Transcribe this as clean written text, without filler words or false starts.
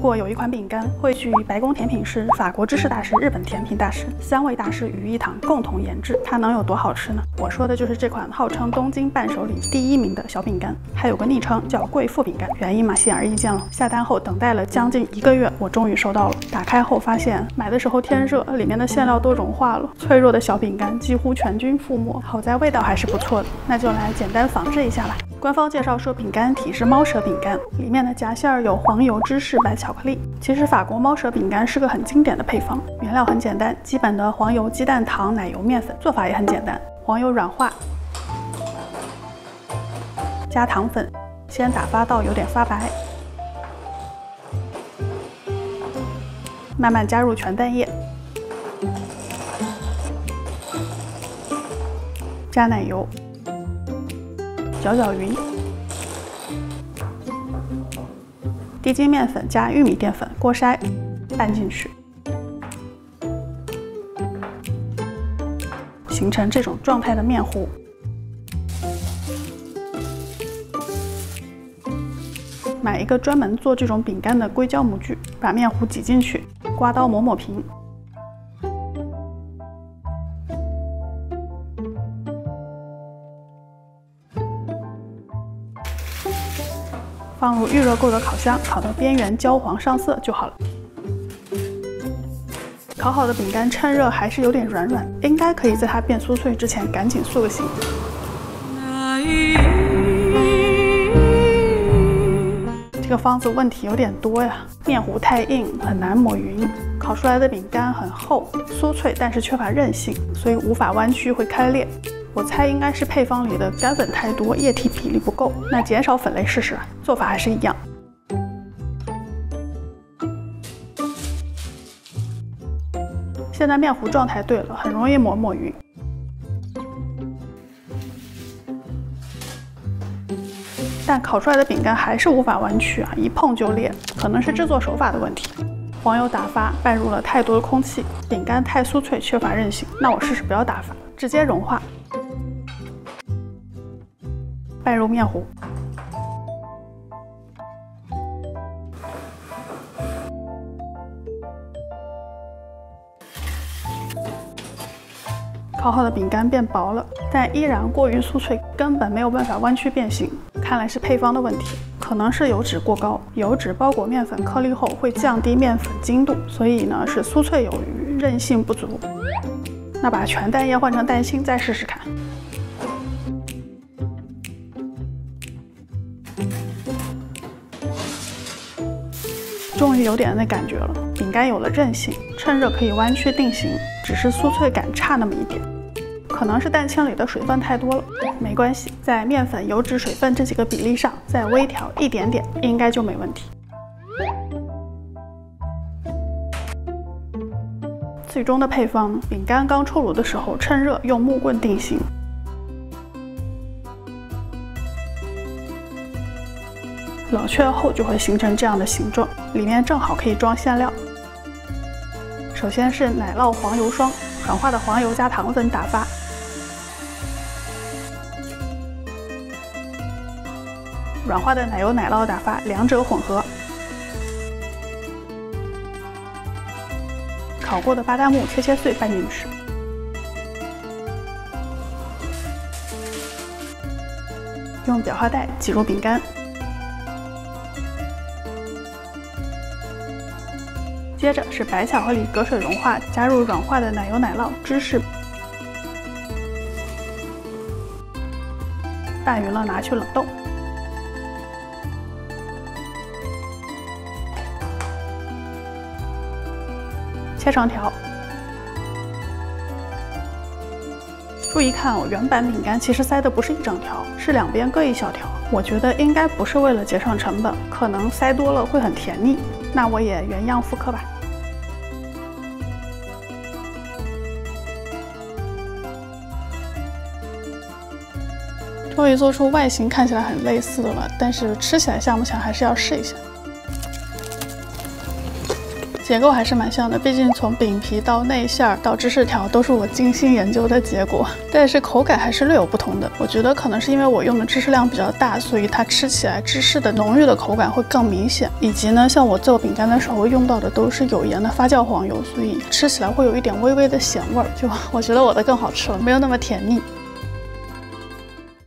如果有一款饼干会去白宫甜品师、法国芝士大师、日本甜品大师、香味大师于一堂共同研制，它能有多好吃呢？我说的就是这款号称东京伴手礼第1名的小饼干，还有个昵称叫贵妇饼干，原因嘛显而易见了。下单后等待了将近1个月，我终于收到了。打开后发现买的时候天热，里面的馅料都融化了，脆弱的小饼干几乎全军覆没。好在味道还是不错的，那就来简单仿制一下吧。官方介绍说饼干体是猫舌饼干，里面的夹馅有黄油、芝士、白巧克力。其实法国猫舌饼干是个很经典的配方，原料很简单，基本的黄油、鸡蛋、糖、奶油、面粉。做法也很简单，黄油软化，加糖粉，先打发到有点发白，慢慢加入全蛋液，加奶油，搅匀，低筋面粉加玉米淀粉，过筛，拌进去，形成这种状态的面糊。买一个专门做这种饼干的硅胶模具，把面糊挤进去，刮刀磨平。 放入预热过的烤箱，烤到边缘焦黄上色就好了。烤好的饼干趁热还是有点软软，应该可以在它变酥脆之前赶紧塑个形。这个方子问题有点多呀，面糊太硬，很难抹匀。烤出来的饼干很厚，酥脆，但是缺乏韧性，所以无法弯曲，会开裂。 我猜应该是配方里的干粉太多，液体比例不够。那减少粉类试试，做法还是一样。现在面糊状态对了，很容易抹匀。但烤出来的饼干还是无法弯曲啊，一碰就裂，可能是制作手法的问题。 黄油打发拌入了太多的空气，饼干太酥脆，缺乏韧性。那我试试不要打发，直接融化，拌入面糊，烤好的饼干变薄了，但依然过于酥脆，根本没有办法弯曲变形。看来是配方的问题。 可能是油脂过高，油脂包裹面粉颗粒后会降低面粉筋度，所以呢是酥脆有余，韧性不足。那把全蛋液换成蛋清再试试看。终于有点那感觉了，饼干有了韧性，趁热可以弯曲定型，只是酥脆感差那么一点。 可能是蛋清里的水分太多了，没关系，在面粉、油脂、水分这几个比例上再微调一点点，应该就没问题。最终的配方，饼干刚出炉的时候，趁热用木棍定型。 冷却后就会形成这样的形状，里面正好可以装馅料。首先是奶酪黄油霜，软化的黄油加糖粉打发。 软化的奶油、奶酪打发，两者混合。烤过的巴旦木切碎拌进去。用裱花袋挤入饼干。接着是白巧克力隔水融化，加入软化的奶油、奶酪、芝士。拌匀了拿去冷冻。 切成条。注意看哦，原版饼干其实塞的不是一整条，是2边各一小条。我觉得应该不是为了节省成本，可能塞多了会很甜腻。那我也原样复刻吧。终于做出外形看起来很类似的了，但是吃起来像不像还是要试一下。结构还是蛮像的，毕竟从饼皮到内馅到芝士条都是我精心研究的结果，但是口感还是略有不同的。我觉得可能是因为我用的芝士量比较大，所以它吃起来芝士的浓郁的口感会更明显。以及呢，像我做饼干的时候用到的都是有盐的发酵黄油，所以吃起来会有一点微微的咸味儿。就我觉得我的更好吃了，没有那么甜腻。